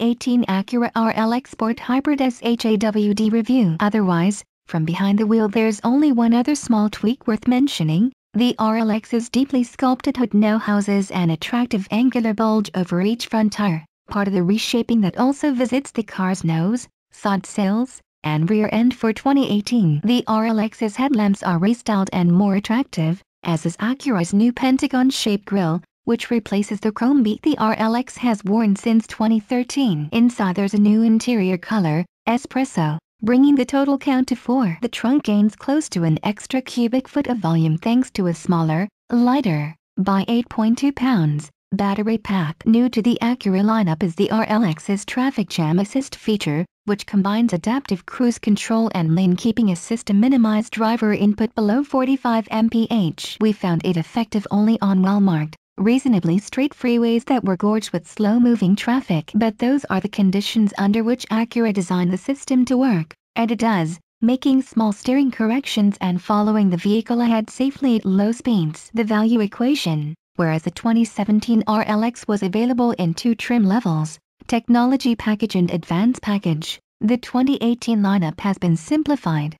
2018 Acura RLX Sport Hybrid SH-AWD review. Otherwise, from behind the wheel there's only one other small tweak worth mentioning. The RLX's deeply sculpted hood now houses an attractive angular bulge over each front tire, part of the reshaping that also visits the car's nose, side sails, and rear end for 2018. The RLX's headlamps are restyled and more attractive, as is Acura's new Pentagon-shaped grille, which replaces the chrome beak the RLX has worn since 2013. Inside there's a new interior color, Espresso, bringing the total count to 4. The trunk gains close to an extra cubic foot of volume thanks to a smaller, lighter, by 8.2 pounds, battery pack. New to the Acura lineup is the RLX's Traffic Jam Assist feature, which combines adaptive cruise control and lane-keeping assist to minimize driver input below 45 mph. We found it effective only on well-marked, reasonably straight freeways that were gorged with slow-moving traffic. But those are the conditions under which Acura designed the system to work, and it does, making small steering corrections and following the vehicle ahead safely at low speeds. The value equation: whereas the 2017 RLX was available in 2 trim levels, Technology Package and Advanced Package, the 2018 lineup has been simplified.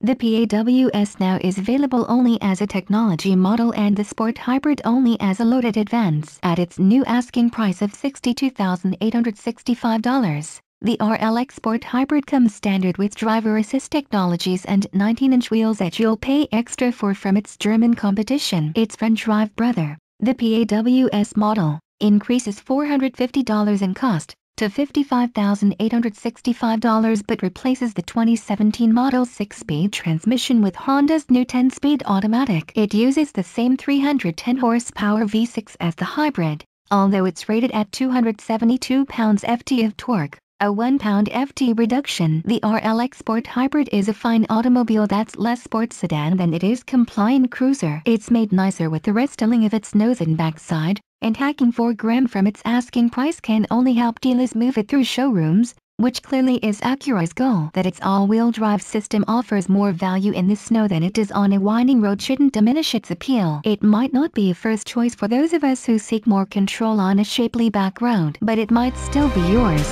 The P-AWS now is available only as a technology model and the Sport Hybrid only as a loaded advance. At its new asking price of $62,865, the RLX Sport Hybrid comes standard with driver assist technologies and 19-inch wheels that you'll pay extra for from its German competition. Its French drive brother, the P-AWS model, increases $450 in cost to $55,865 but replaces the 2017 model's 6-speed transmission with Honda's new 10-speed automatic. It uses the same 310 horsepower V6 as the hybrid, although it's rated at 272 pounds-ft of torque, a 1 pound-ft reduction. The RLX Sport Hybrid is a fine automobile that's less sports sedan than it is compliant cruiser. It's made nicer with the restyling of its nose and backside, and hacking $4,000 from its asking price can only help dealers move it through showrooms, which clearly is Acura's goal. That its all-wheel drive system offers more value in the snow than it does on a winding road shouldn't diminish its appeal. It might not be a first choice for those of us who seek more control on a shapely back road, but it might still be yours.